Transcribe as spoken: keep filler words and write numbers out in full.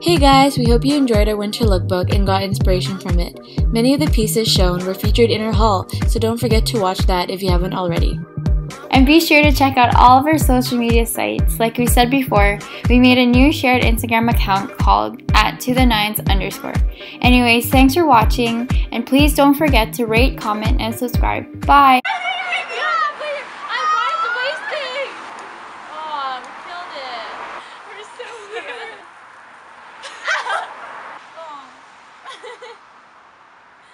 Hey guys, we hope you enjoyed our winter lookbook and got inspiration from it. Many of the pieces shown were featured in our haul, so don't forget to watch that if you haven't already. And be sure to check out all of our social media sites. Like we said before, we made a new shared Instagram account called at to the nines underscore. Anyways, thanks for watching, and please don't forget to rate, comment, and subscribe. Bye!